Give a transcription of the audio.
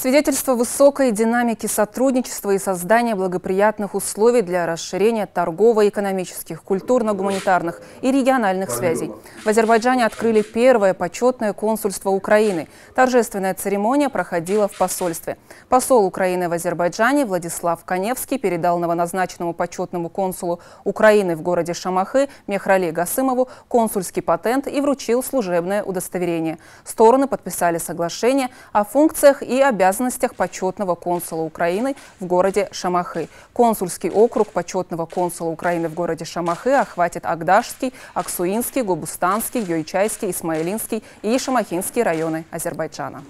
Свидетельство высокой динамики сотрудничества и создания благоприятных условий для расширения торгово-экономических, культурно-гуманитарных и региональных связей. В Азербайджане открыли первое почетное консульство Украины. Торжественная церемония проходила в посольстве. Посол Украины в Азербайджане Владислав Каневский передал новоназначенному почетному консулу Украины в городе Шамахы Мехрали Гасымову консульский патент и вручил служебное удостоверение. Стороны подписали соглашение о функциях и обязанностях почетного консула Украины в городе Шамахы. Консульский округ почетного консула Украины в городе Шамахы охватит Агдашский, Аксуинский, Гобустанский, Йойчайский, Исмаилинский и Шамахинский районы Азербайджана.